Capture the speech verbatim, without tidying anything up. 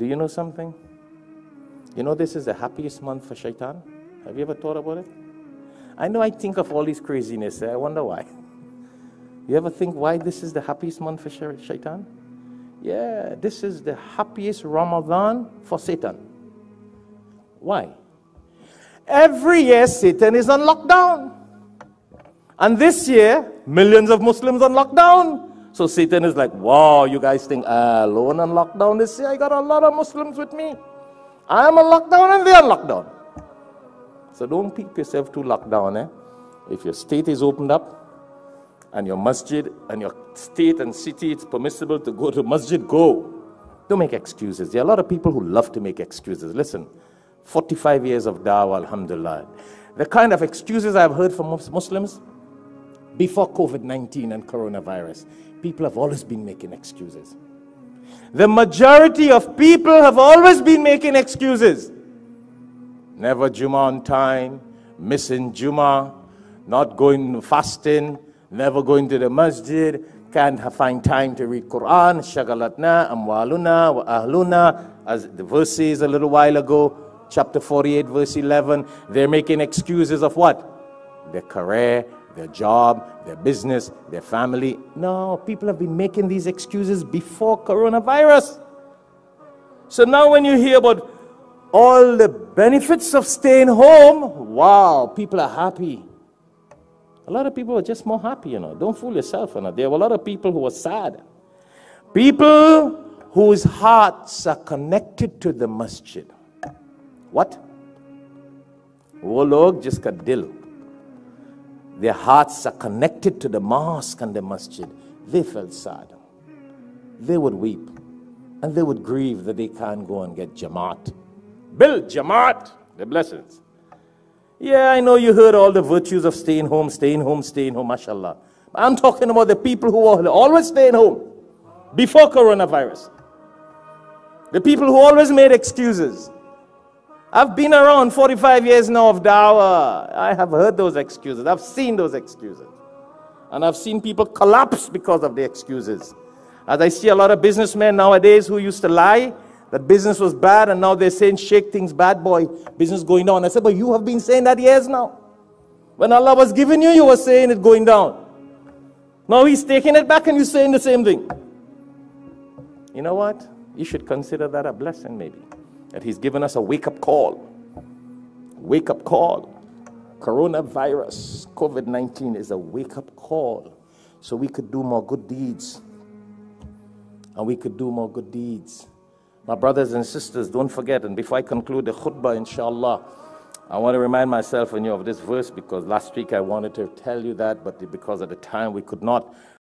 Do you know something? You know this is the happiest month for Shaitan. Have you ever thought about it? I know I think of all this craziness. I wonder why. You ever think why this is the happiest month for Shaitan? Yeah, this is the happiest Ramadan for Satan. Why? Every year Satan is on lockdown. And this year, millions of Muslims on lockdown. So Satan is like, wow, you guys think I alone on lockdown this year? I got a lot of Muslims with me. I am on lockdown and they are on lockdown. So don't take yourself too locked down. Eh? If your state is opened up, and your masjid, and your state and city, it's permissible to go to masjid, go. Don't make excuses. There are a lot of people who love to make excuses. Listen, forty-five years of dawah, alhamdulillah. The kind of excuses I've heard from Muslims before COVID nineteen and coronavirus, people have always been making excuses. The majority of people have always been making excuses. Never Juma on time, missing Juma, not going fasting, never going to the masjid, can't find time to read Quran, Shagalatna, Amwaluna, wa ahluna, as the verse says a little while ago, chapter forty-eight, verse eleven. They're making excuses of what? Their career, their job, their business, their family. No, people have been making these excuses before coronavirus. So now when you hear about all the benefits of staying home, wow, people are happy. A lot of people are just more happy, you know. Don't fool yourself, you know. There were a lot of people who were sad. People whose hearts are connected to the masjid. What? Wo log jiska dil. Their hearts are connected to the mosque and the masjid. They felt sad. They would weep. And they would grieve that they can't go and get jamaat. Build jamaat, the blessings. Yeah, I know you heard all the virtues of staying home, staying home, staying home, mashallah. I'm talking about the people who are always staying home before coronavirus. The people who always made excuses. I've been around forty-five years now of dawah. I have heard those excuses. I've seen those excuses. And I've seen people collapse because of the excuses. As I see a lot of businessmen nowadays who used to lie that business was bad, and now they're saying, shake things, bad boy, business going down. I said, but you have been saying that years now. When Allah was giving you, you were saying it going down. Now He's taking it back and you're saying the same thing. You know what? You should consider that a blessing maybe. That He's given us a wake-up call. Wake-up call. Coronavirus, COVID nineteen is a wake-up call. So we could do more good deeds. And we could do more good deeds. My brothers and sisters, don't forget, and before I conclude the khutbah, inshallah, I want to remind myself and you of this verse because last week I wanted to tell you that, but because at the time we could not.